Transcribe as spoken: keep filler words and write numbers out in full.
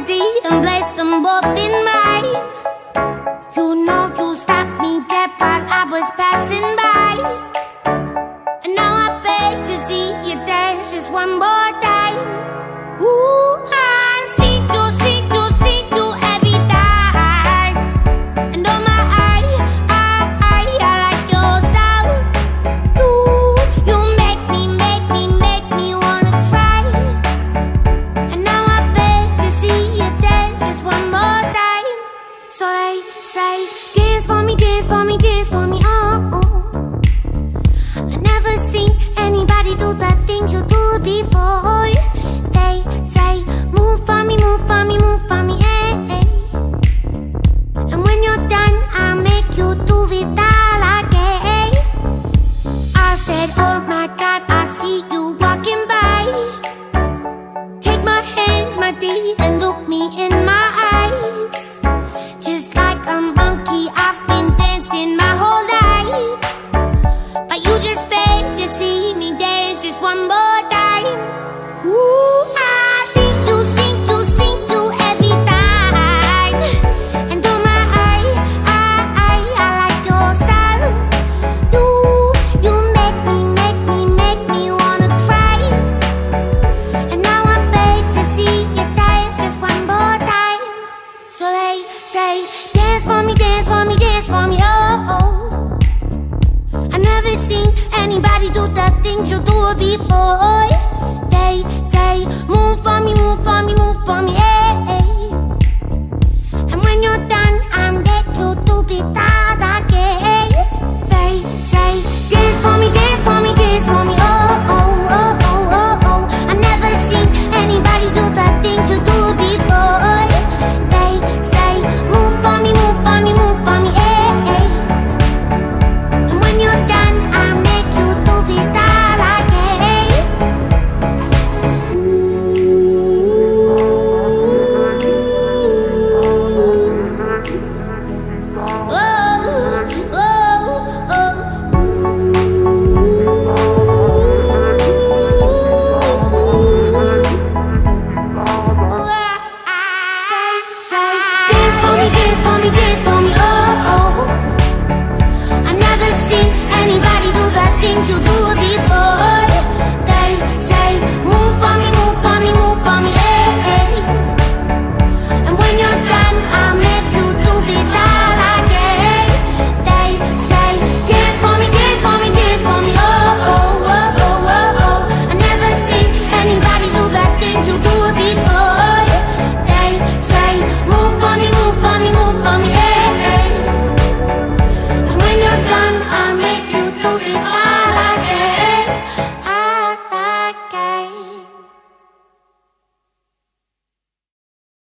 melody and place them both in mine. You know you stopped me dead while I was passing by, and now I beg to see you dance just one more time. Ooh, I sing you, sing you, sing you every time. And oh my, I, I, I, I like your style. You, you make me, make me, make me wanna cry. And now I beg to see you dance just one more time. So they say, dance for me, dance for me, dance for me, oh, oh. I never seen anybody do the things you do before. They say, move for me, move for me, move for me, hey, hey. And when you're done, I'll make you do it all again. I said, oh my God, I see you walking by. Take my hands, my dear, and look me in my eyes. Just like a monkey, I've been dancing my whole life, but you just begged to see me dance just one more time. Ooh. Say, dance for me, dance for me, dance for me, oh, oh. I never seen anybody do the things you do before. They say, move for me, move for me, move for me, hey.